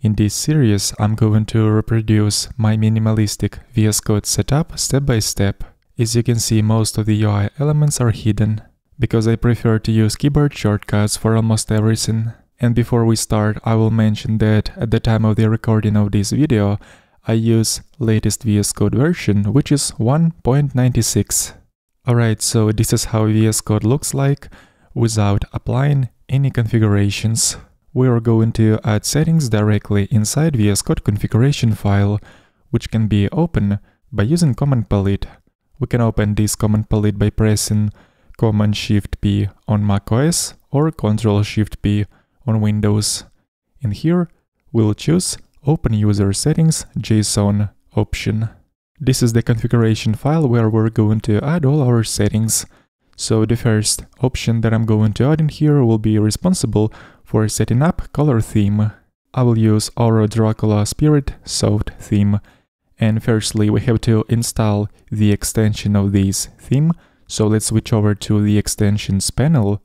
In this series, I'm going to reproduce my minimalistic VS Code setup step by step. As you can see, most of the UI elements are hidden, because I prefer to use keyboard shortcuts for almost everything. And before we start, I will mention that at the time of the recording of this video, I use latest VS Code version, which is 1.96. Alright, so this is how VS Code looks like without applying any configurations. We are going to add settings directly inside VS Code configuration file, which can be opened by using Command Palette. We can open this Command Palette by pressing Command-Shift-P on macOS or Control-Shift-P on Windows. And here we'll choose Open User Settings JSON option. This is the configuration file where we're going to add all our settings. So the first option that I'm going to add in here will be responsible for setting up color theme. I will use Aura Dracula Spirit Soft Theme. And firstly, we have to install the extension of this theme. So let's switch over to the extensions panel.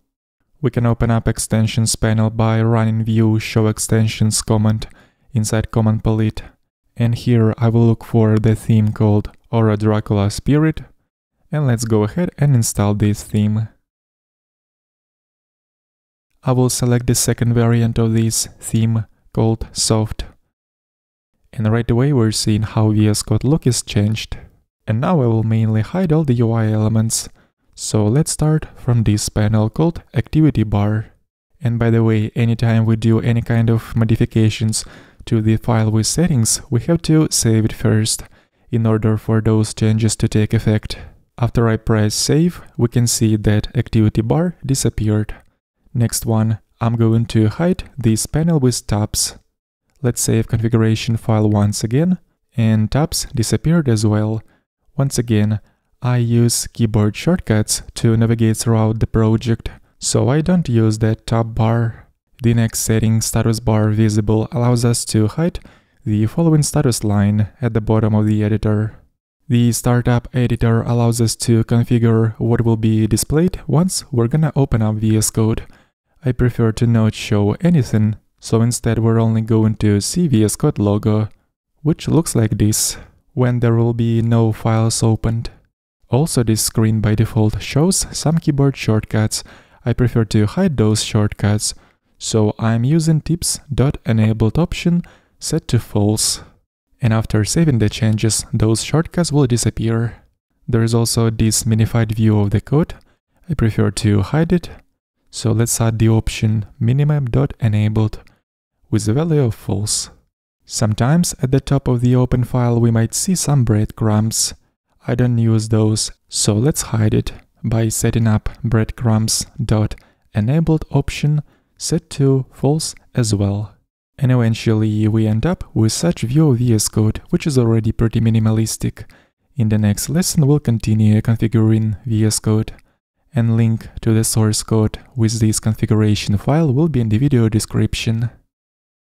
We can open up extensions panel by running view show extensions command inside Command Palette. And here I will look for the theme called Aura Dracula Spirit. And let's go ahead and install this theme. I will select the second variant of this theme called Soft. And right away we're seeing how VS Code look is changed. And now I will mainly hide all the UI elements. So let's start from this panel called Activity Bar. And by the way, anytime we do any kind of modifications to the file with settings, we have to save it first in order for those changes to take effect. After I press save, we can see that Activity Bar disappeared. Next one, I'm going to hide this panel with tabs. Let's save configuration file once again, and tabs disappeared as well. Once again, I use keyboard shortcuts to navigate throughout the project, so I don't use that tab bar. The next setting, status bar visible, allows us to hide the following status line at the bottom of the editor. The startup editor allows us to configure what will be displayed once we're gonna open up VS Code. I prefer to not show anything, so instead we're only going to see VS Code logo, which looks like this, when there will be no files opened. Also, this screen by default shows some keyboard shortcuts. I prefer to hide those shortcuts, so I'm using tips.enabled option set to false. And after saving the changes, those shortcuts will disappear. There is also this minified view of the code. I prefer to hide it, so let's add the option minimap.enabled with the value of false. Sometimes at the top of the open file we might see some breadcrumbs. I don't use those, so let's hide it by setting up breadcrumbs.enabled option set to false as well. And eventually we end up with such view of VS Code, which is already pretty minimalistic. In the next lesson we'll continue configuring VS Code, and link to the source code with this configuration file will be in the video description.